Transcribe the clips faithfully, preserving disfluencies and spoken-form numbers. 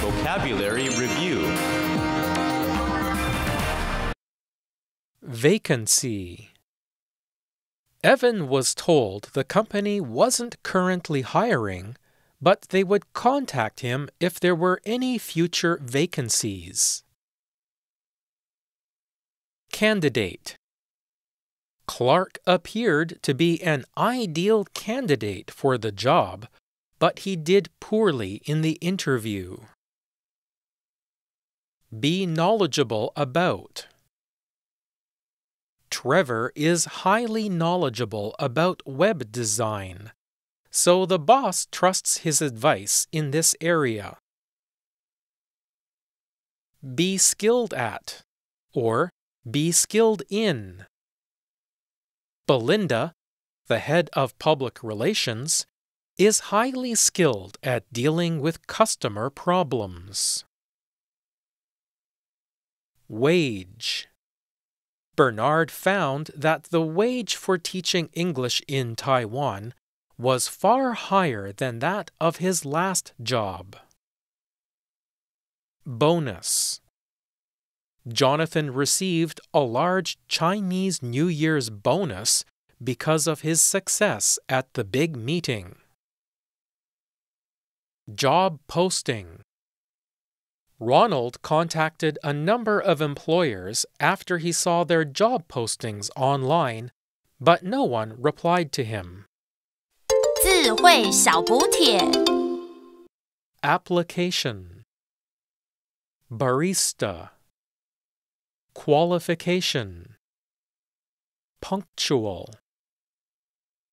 Vocabulary Review. Vacancy. Evan was told the company wasn't currently hiring, but they would contact him if there were any future vacancies. Candidate. Clark appeared to be an ideal candidate for the job, but he did poorly in the interview. Be knowledgeable about. Trevor is highly knowledgeable about web design, so the boss trusts his advice in this area. Be skilled at, or be skilled in. Belinda, the head of public relations, is highly skilled at dealing with customer problems. Wage. Bernard found that the wage for teaching English in Taiwan was far higher than that of his last job. Bonus. Jonathan received a large Chinese New Year's bonus because of his success at the big meeting. Job posting. Ronald contacted a number of employers after he saw their job postings online, but no one replied to him. 智慧小补帖. Application. Barista. Qualification. Punctual.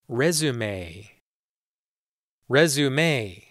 Resume. Resume.